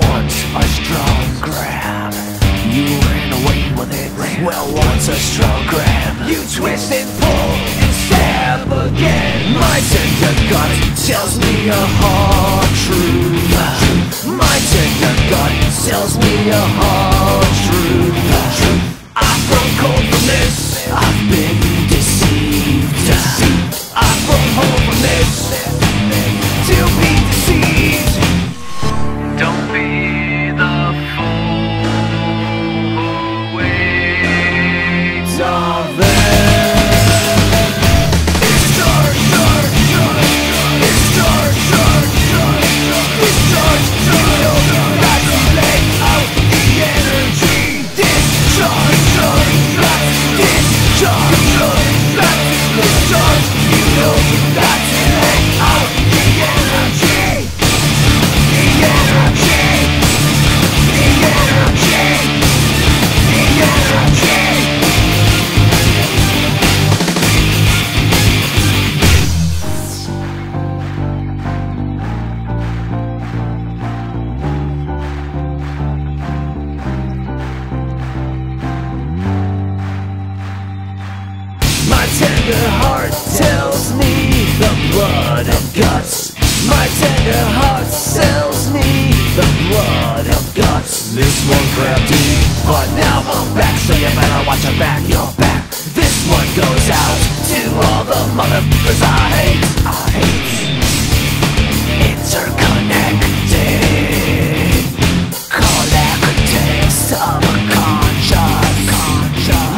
wants a strong grab, you ran away with it. Well, wants a strong grab, you twist and pull and stab again. My tender gut tells me a hard truth. My tender gut tells me a hard truth. I've grown cold from this. I've been deceived. I've grown cold from this. To be deceived. Don't be the fool who waits on them. Tender heart tells me the blood of guts. My tender heart tells me the blood of guts. This one grabbed deep, but now I'm back, so you better watch your back, you're back. This one goes out to all the motherfuckers I hate. Interconnected, collectors of a conscience.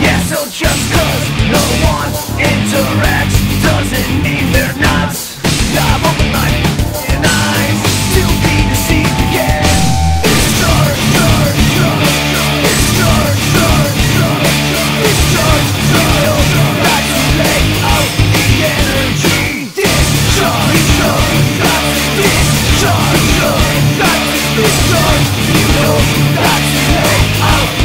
Yeah, so just cause no one interacts doesn't mean they're nuts. I've opened my eyes to be deceived again. It's dark, dark, dark. It's dark, dark, dark. It's dark, dark, dark. Not to play out the energy. Discharge, not to discharge. Not to discharge. You know not to play out.